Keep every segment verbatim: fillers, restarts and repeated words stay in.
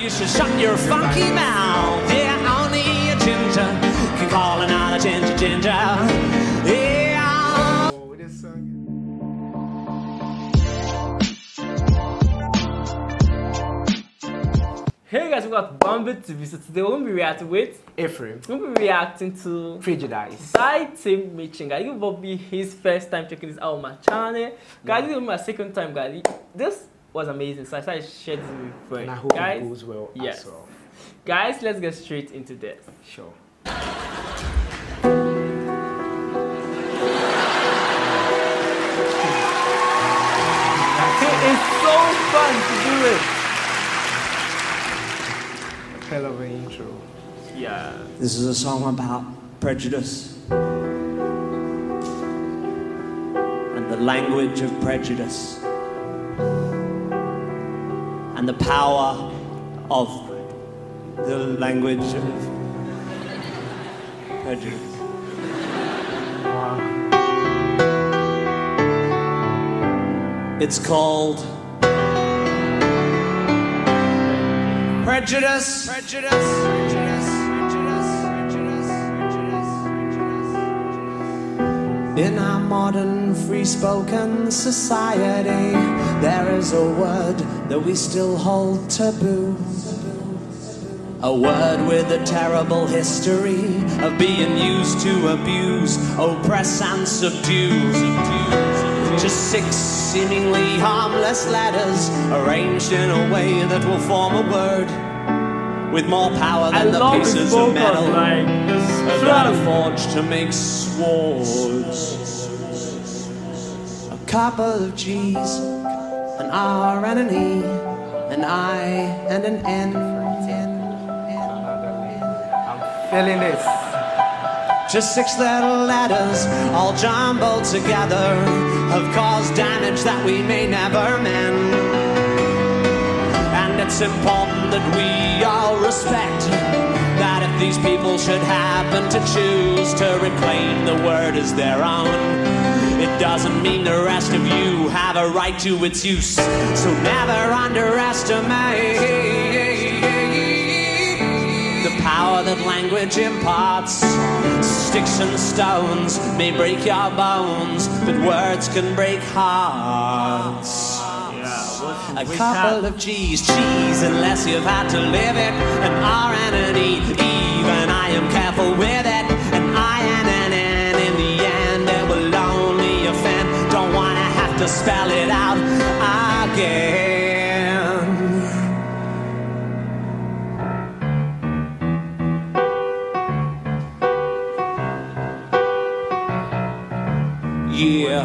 You should shut your funky mouth. Yeah, I'll need a ginger. Keep calling out a ginger, ginger. Yeah. Oh, it is sung. Hey guys, we got Bambi T V. So today we're gonna be reacting with Ephraim. We're gonna be reacting to Prejudice by Tim Minchin. Guys, this will be his first time checking this out on my channel. Guys, this will be my second time, guys. This was amazing, so I started sharing this with friends. And I hope guys, it goes well. Yes. As well. Guys, let's get straight into this. Sure. It is so fun to do it. Hell of an intro. Yeah. This is a song about prejudice and the language of prejudice. And the power of the language of prejudice. Wow. It's called Prejudice. Prejudice. Prejudice. Prejudice. Prejudice. Prejudice. In our modern free-spoken society, there is a word that we still hold taboo. A word with a terrible history of being used to abuse, oppress and subdue. Just six seemingly harmless letters arranged in a way that will form a word with more power than the pieces of metal that are forged to make swords. A cup of cheese, an R and an E, an I and an N. I'm feeling this. Just six little letters, all jumbled together, have caused damage that we may never mend. And it's important that we all respect that if these people should happen to choose to reclaim the word as their own, it doesn't mean the rest of you have a right to its use. So never underestimate the power that language imparts. Sticks and stones may break your bones, but words can break hearts. A couple of G's, cheese, unless you've had to live it. An R and an E, even I am careful with it. An I and an N, to spell it out again. Yeah.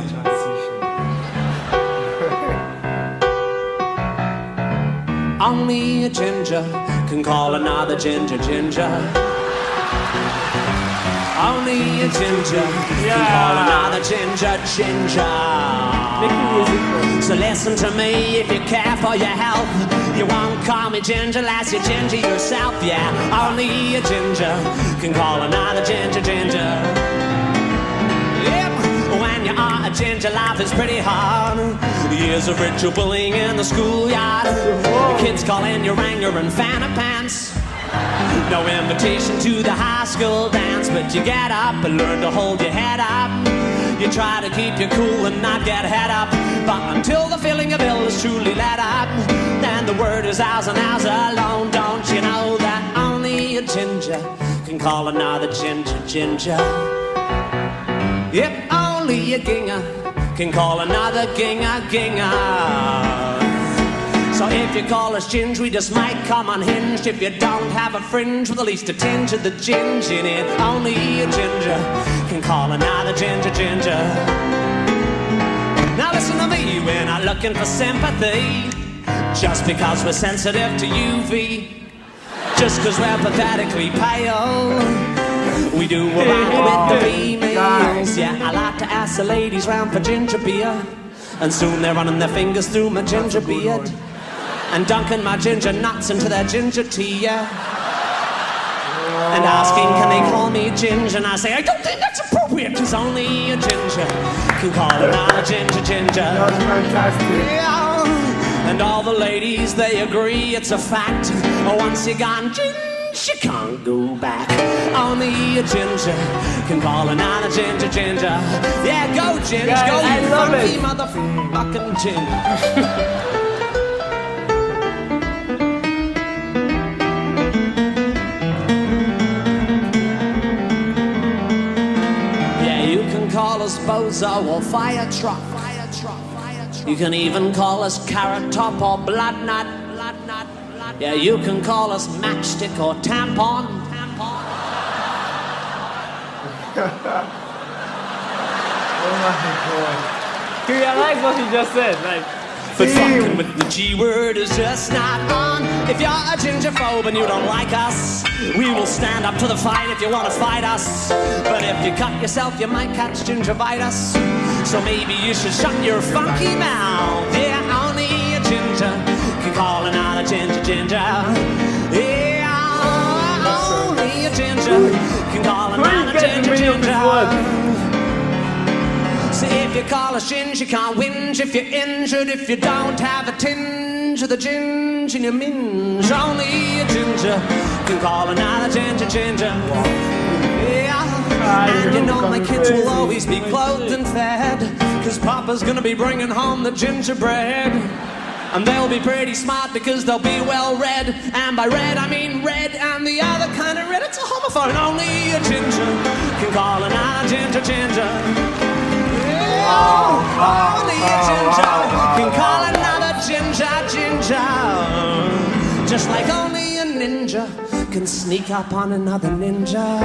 Only a ginger can call another ginger ginger. Only a ginger, yeah, can call another ginger, ginger. So listen to me, if you care for your health, you won't call me ginger unless you're ginger yourself, yeah. Only a ginger can call another ginger, ginger. Yep, when you are a ginger, life is pretty hard. Years of ritual bullying in the schoolyard. The kids call in your anger and fanny pants. No invitation to the high school dance, but you get up and learn to hold your head up. You try to keep your cool and not get head up, but until the feeling of ill is truly let up, then the word is ours and ours alone. Don't you know that only a ginger can call another ginger, ginger? Yep, only a ginger can call another ginger, ginger. So if you call us ginge, we just might come unhinged. If you don't have a fringe with at least a tinge of the ginge in it, only a ginger can call another ginger, ginger. Now listen to me, we're not looking for sympathy, just because we're sensitive to U V, just because we're pathetically pale. We do a lot with the females. Yeah, I like to ask the ladies round for ginger beer, and soon they're running their fingers through my ginger beard and dunking my ginger nuts into their ginger tea, yeah. Oh. And asking, can they call me ginger? And I say, I don't think that's appropriate, because only a ginger can call another ginger, ginger. That's fantastic. Yeah. And all the ladies, they agree it's a fact. Once you're gone, she can't go back. On the ear, ginger can call another ginger, ginger. Yeah, go, ginger, yes, go, I you funky motherfucking ginger. Call us bozo or fire truck. Fire truck, fire truck. You can even call us carrot top or blood nut. Blood nut, blood nut. Yeah, you can call us matchstick or tampon. Tampon. Oh my god. Dude, I like what he just said. Like, but fucking with the G word is just not on. If you're a gingerphobe and you don't like us, we will stand up to the fight if you want to fight us. But if you cut yourself, you might catch gingivitis. So maybe you should shut your funky mouth. Yeah, only a ginger can call another ginger ginger. Yeah, only a ginger can call another ginger ginger. So if you call a shinge, you can't whinge if you're injured, if you don't have a tinge of the ginge in your minge. Only a ginger can call another ginger ginger. Yeah, and you know my kids will always be clothed and fed, cause Papa's gonna be bringing home the gingerbread. And they'll be pretty smart because they'll be well read. And by red I mean red and the other kind of red. It's a homophone. Only a ginger can call another ginger ginger. Wow, wow, only a ginger wow, wow, can call wow, another ginger ginger. Just like only a ninja can sneak up on another ninja.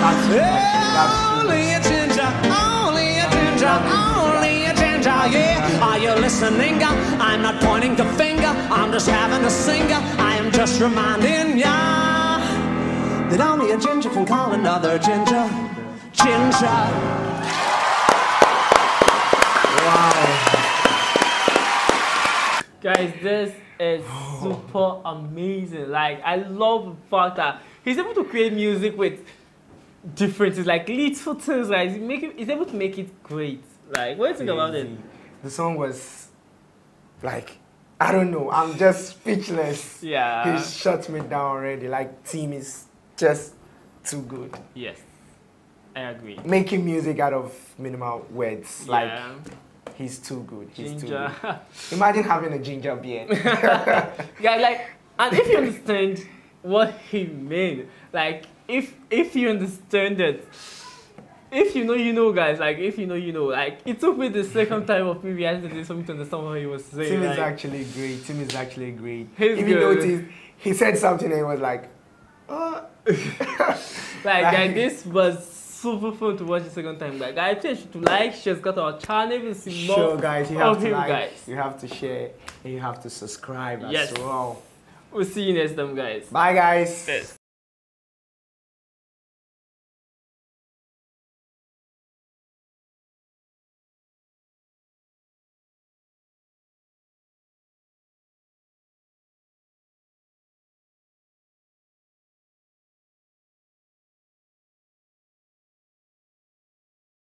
That's yeah, that's only a ginger, only a ginger, only a ginger, yeah. Are you listening? I'm not pointing the finger, I'm just having a singer. I am just reminding ya that only a ginger can call another ginger ginger. Wow. Guys, this is super amazing. Like, I love the fact that he's able to create music with differences, like little things. Like, he's, making, he's able to make it great. Like, what do you think about it? The song was like, I don't know. I'm just speechless. Yeah. He shut me down already. Like, Tim is just too good. Yes, I agree. Making music out of minimal words. Yeah. Like, he's too good. He's ginger. too good. Imagine having a ginger beer. Yeah, like, and if you understand what he meant, like, if if you understand it, if you know, you know, guys, like, if you know, you know, like, it took me the second time of me reacting to this for me to understand what he was saying. Tim like, is actually great. Tim is actually great. He's if you notice, he said something and he was like, oh. like, like, this was super fun to watch the second time, guys. Guys, please to like, share, got our channel, we see more sure, guys, you have of to him, like, guys. You have to share, and you have to subscribe yes. as well. We'll see you next time, guys. Bye, guys. Yes.